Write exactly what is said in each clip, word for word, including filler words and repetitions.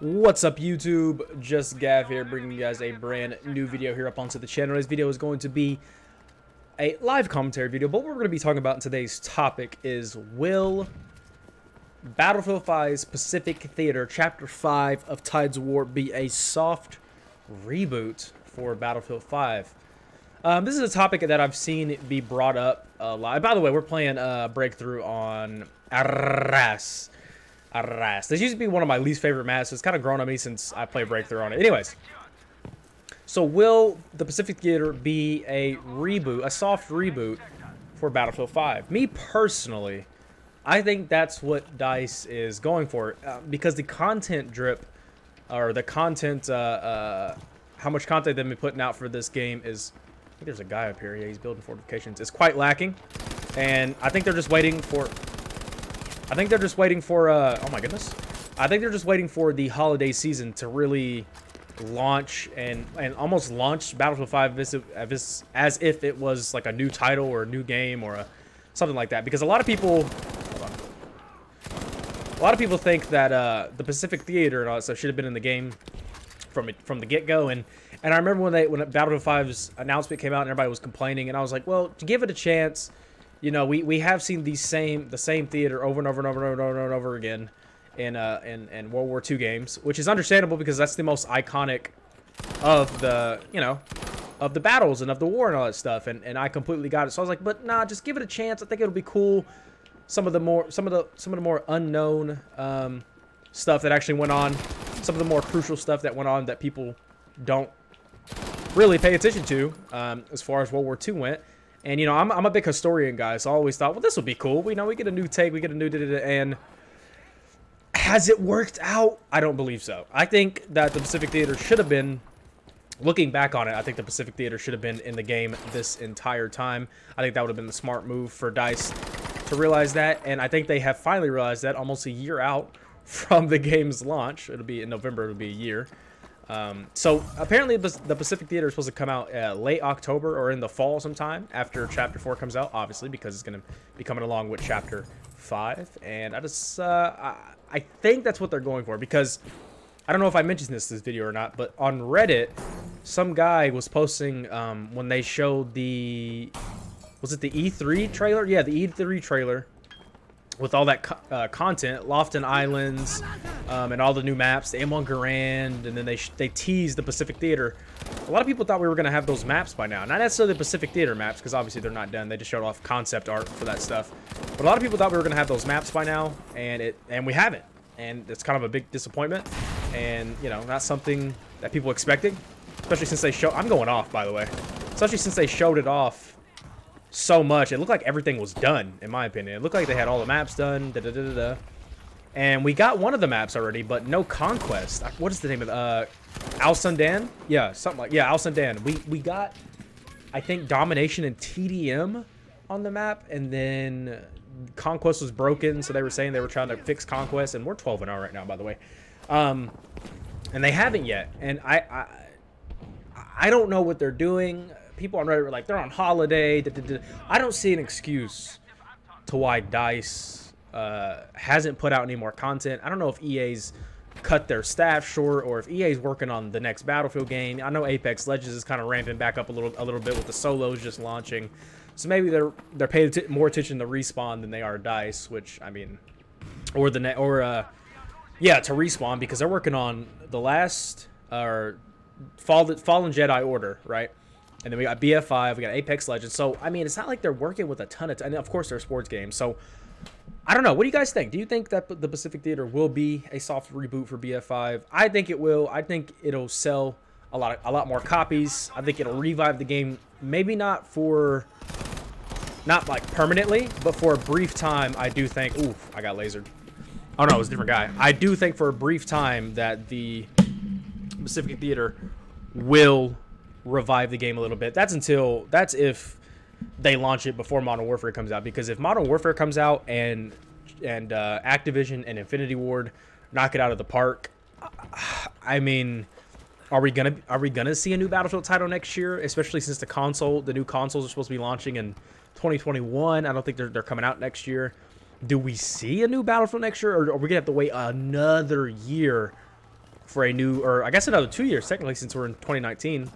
What's up, YouTube? JustGav here, bringing you guys a brand new video here up onto the channel. This video is going to be a live commentary video, but what we're going to be talking about in today's topic is, will Battlefield five's Pacific Theater Chapter five of Tides of War be a soft reboot for Battlefield five? Um, this is a topic that I've seen be brought up a lot. By the way, we're playing uh, Breakthrough on Arras. Arras. This used to be one of my least favorite maps, so it's kind of grown on me since I played Breakthrough on it. Anyways, so will the Pacific Theater be a reboot, a soft reboot for Battlefield five? Me personally, I think that's what DICE is going for, uh, because the content drip, or the content, uh, uh, how much content they've been putting out for this game is, I think there's a guy up here, yeah, he's building fortifications, it's quite lacking, and I think they're just waiting for... I think they're just waiting for, uh, oh my goodness. I think they're just waiting for the holiday season to really launch and, and almost launch Battlefield five as if, as if it was like a new title or a new game or a, something like that. Because a lot of people, hold on. A lot of people think that uh, the Pacific Theater and all that stuff should have been in the game from it, from the get-go. And, and I remember when, they, when Battlefield five's announcement came out and everybody was complaining, and I was like, well, to give it a chance. You know, we, we have seen the same the same theater over and over and over and over and over and over again in uh in, in World War Two games, which is understandable because that's the most iconic of the you know of the battles and of the war and all that stuff, and, and I completely got it. So I was like, but nah, just give it a chance. I think it'll be cool. Some of the more some of the some of the more unknown um stuff that actually went on, some of the more crucial stuff that went on that people don't really pay attention to, um, as far as World War Two went. And, you know, I'm, I'm a big historian guy, so I always thought, well, this will be cool. We, you know, we get a new take, we get a new... And has it worked out? I don't believe so. I think that the Pacific Theater should have been, looking back on it, I think the Pacific Theater should have been in the game this entire time. I think that would have been the smart move for DICE to realize that. And I think they have finally realized that almost a year out from the game's launch. It'll be in November, it'll be a year. Um, so apparently the Pacific Theater is supposed to come out uh, late October or in the fall sometime after Chapter four comes out, obviously, because it's going to be coming along with Chapter five. And I just, uh, I, I think that's what they're going for, because I don't know if I mentioned this in this video or not, but on Reddit, some guy was posting um, when they showed the, was it the E three trailer? Yeah, the E three trailer with all that co uh, content, Lofton Islands, um, and all the new maps, the M one Garand, and then they sh they teased the Pacific Theater. A lot of people thought we were going to have those maps by now. Not necessarily the Pacific Theater maps, because obviously they're not done. They just showed off concept art for that stuff. But a lot of people thought we were going to have those maps by now, and it and we haven't. And it's kind of a big disappointment, and, you know, not something that people expected, especially since they show... I'm going off, by the way. Especially since they showed it off so much. It looked like everything was done, in my opinion. It looked like they had all the maps done, da da da da, da. And we got one of the maps already, but no Conquest. What is the name of the, uh, Al Sundan? Yeah, something like, yeah, Al Sundan. We, we got, I think, Domination and T D M on the map, and then Conquest was broken, so they were saying they were trying to fix Conquest, and we're twelve and oh right now, by the way. Um, and they haven't yet, and I, I, I don't know what they're doing. People on Reddit were like, they're on holiday. Da, da, da. I don't see an excuse to why DICE uh, hasn't put out any more content. I don't know if E A's cut their staff short or if E A's working on the next Battlefield game. I know Apex Legends is kind of ramping back up a little a little bit with the Solos just launching. So maybe they're they're paying more attention to Respawn than they are DICE, which, I mean, or the or uh, yeah, to Respawn, because they're working on the last uh, Fallen Jedi Order, right? And then we got B F five, we got Apex Legends. So, I mean, it's not like they're working with a ton of... T and, of course, they're sports games. So, I don't know. What do you guys think? Do you think that the Pacific Theater will be a soft reboot for B F five? I think it will. I think it'll sell a lot, of, a lot more copies. I think it'll revive the game. Maybe not for... Not, like, permanently, but for a brief time, I do think... Oof, I got lasered. Oh, no, it was a different guy. I do think for a brief time that the Pacific Theater will... revive the game a little bit. That's until that's if they launch it before Modern Warfare comes out, because if Modern Warfare comes out and and uh, Activision and Infinity Ward knock it out of the park, I mean, are we gonna are we gonna see a new Battlefield title next year? Especially since the console, the new consoles are supposed to be launching in twenty twenty-one. I don't think they're they're coming out next year. Do we see a new Battlefield next year, or are we gonna have to wait another year for a new, or I guess another two years technically, since we're in twenty nineteen,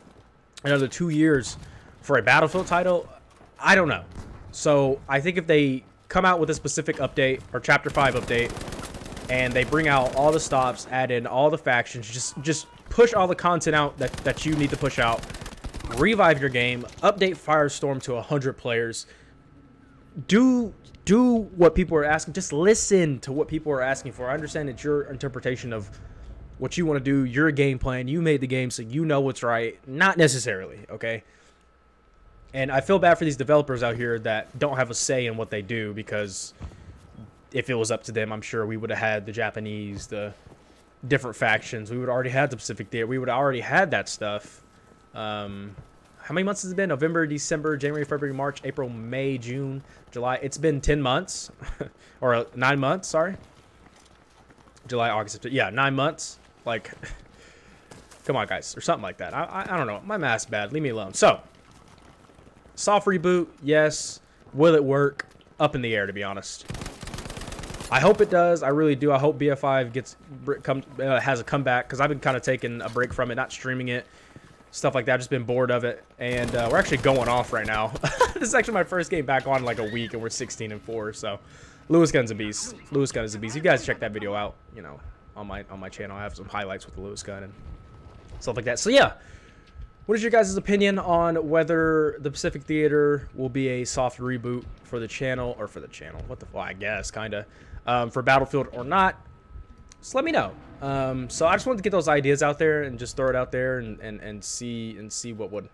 another two years for a Battlefield title. I don't know. So I think if they come out with a specific update or Chapter five update, and they bring out all the stops, add in all the factions, just just push all the content out that, that you need to push out, revive your game, update Firestorm to one hundred players, do do what people are asking, just listen to what people are asking for. I understand it's your interpretation of what you want to do, your game plan, you made the game, so you know what's right. Not necessarily, okay? And I feel bad for these developers out here that don't have a say in what they do, because if it was up to them, I'm sure we would have had the Japanese, the different factions. We would have already had the Pacific Theater. We would have already had that stuff. Um, how many months has it been? November, December, January, February, March, April, May, June, July. It's been ten months. Or nine months, sorry. July, August, September. Yeah, nine months. Like, come on, guys. Or something like that. I, I, I don't know. My math's bad. Leave me alone. So, soft reboot, yes. Will it work? Up in the air, to be honest. I hope it does. I really do. I hope B F five gets come, uh, has a comeback, because I've been kind of taking a break from it, not streaming it, stuff like that. I've just been bored of it, and uh, we're actually going off right now. This is actually my first game back on in like a week, and we're sixteen and four. So, Lewis gun's a beast. Lewis gun is a beast. You guys check that video out. You know, on my on my channel, I have some highlights with the Lewis gun and stuff like that. So yeah, what is your guys' opinion on whether the Pacific Theater will be a soft reboot for the channel or for the channel? What the? Well, I guess kind of. Um, for Battlefield or not, just let me know. Um, so I just wanted to get those ideas out there and just throw it out there and, and, and see and see what would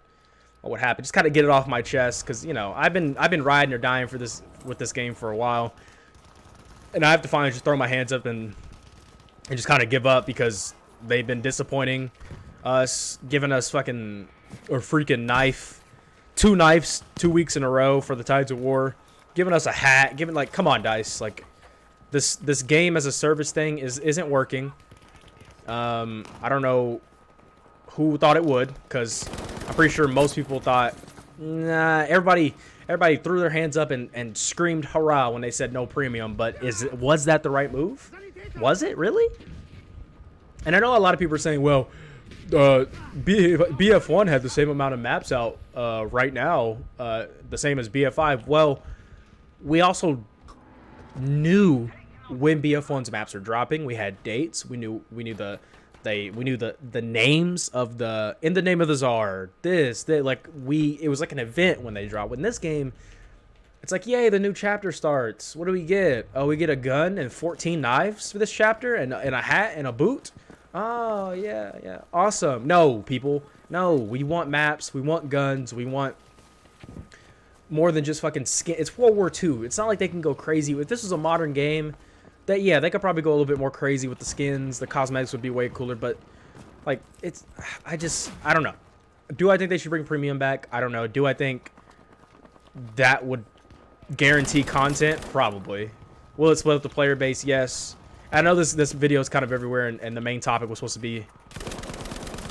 what would happen. Just kind of get it off my chest, because you know I've been I've been riding or dying for this with this game for a while, and I have to finally just throw my hands up and and just kind of give up, because they've been disappointing us, giving us fucking or freaking knife, two knives, two weeks in a row for the Tides of War, giving us a hat, giving like come on DICE like. This this game as a service thing is isn't working. Um, I don't know who thought it would, because I'm pretty sure most people thought, nah. Everybody everybody threw their hands up and and screamed hurrah when they said no premium. But is it, was that the right move? Was it really? And I know a lot of people are saying, well, uh, B F one had the same amount of maps out uh, right now, uh, the same as B F five. Well, we also knew when B F one's maps are dropping. We had dates. We knew we knew the they we knew the the names of the in the name of the czar. This they like we it was like an event when they dropped. When this game, it's like yay, the new chapter starts. What do we get? Oh, we get a gun and fourteen knives for this chapter, and and a hat and a boot. Oh yeah, yeah, awesome. No people, no. We want maps. We want guns. We want more than just fucking skin. It's World War Two. It's not like they can go crazy. If this was a modern game, that yeah, they could probably go a little bit more crazy with the skins. The cosmetics would be way cooler, but like it's, I just, I don't know. Do I think they should bring premium back? I don't know. Do I think that would guarantee content? Probably. Will it split up the player base? Yes. I know this this video is kind of everywhere, and, and the main topic was supposed to be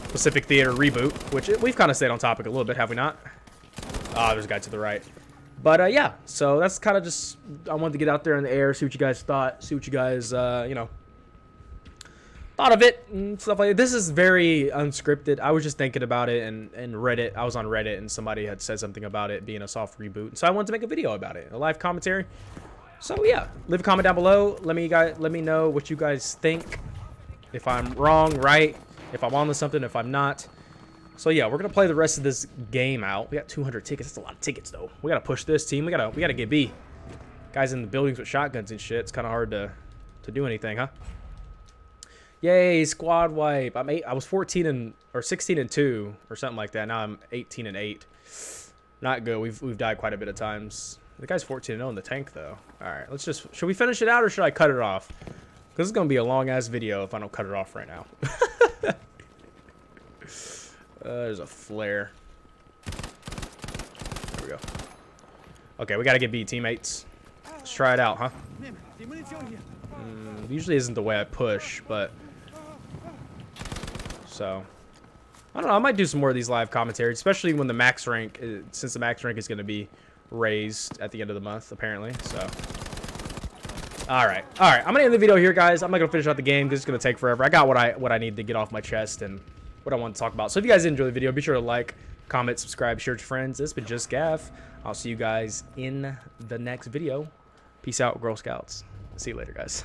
Pacific Theater reboot, which we've kind of stayed on topic a little bit, have we not? Oh, there's a guy to the right. But, uh, yeah. So, that's kind of just... I wanted to get out there in the air, see what you guys thought, see what you guys, uh, you know, thought of it and stuff like that. This is very unscripted. I was just thinking about it and, and Reddit. I was on Reddit, and somebody had said something about it being a soft reboot. So, I wanted to make a video about it, a live commentary. So, yeah. Leave a comment down below. Let me guys, let me know what you guys think. If I'm wrong, right. If I'm on to something, if I'm not. So yeah, we're gonna play the rest of this game out. We got two hundred tickets. That's a lot of tickets, though. We gotta push this team. We gotta we gotta get B. Guys in the buildings with shotguns and shit. It's kind of hard to to do anything, huh? Yay, squad wipe. I'm eight. I was fourteen and or sixteen and two or something like that. Now I'm eighteen and eight. Not good. We've we've died quite a bit of times. The guy's fourteen and oh in the tank, though. All right, let's just. Should we finish it out or should I cut it off? Because it's gonna be a long ass video if I don't cut it off right now. Uh, there's a flare. There we go. Okay, we gotta get B, teammates. Let's try it out, huh? Mm, usually isn't the way I push, but... So... I don't know, I might do some more of these live commentaries, especially when the max rank... Since the max rank is gonna be raised at the end of the month, apparently, so... All right. All right. I'm going to end the video here, guys. I'm not going to finish out the game because it's going to take forever. I got what I what I need to get off my chest and what I want to talk about. So if you guys enjoyed the video, be sure to like, comment, subscribe, share with your friends. This has been JustGav. I'll see you guys in the next video. Peace out, Girl Scouts. See you later, guys.